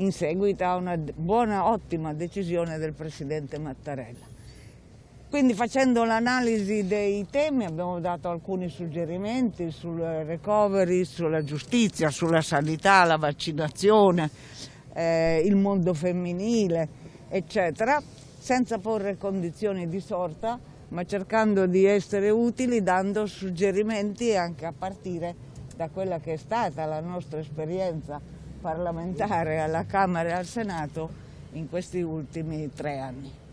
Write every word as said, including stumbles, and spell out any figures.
in seguito a una buona, ottima decisione del presidente Mattarella. Quindi, facendo l'analisi dei temi, abbiamo dato alcuni suggerimenti sul recovery, sulla giustizia, sulla sanità, la vaccinazione, eh, il mondo femminile, eccetera, senza porre condizioni di sorta, ma cercando di essere utili, dando suggerimenti anche a partire da quella che è stata la nostra esperienza parlamentare alla Camera e al Senato in questi ultimi tre anni.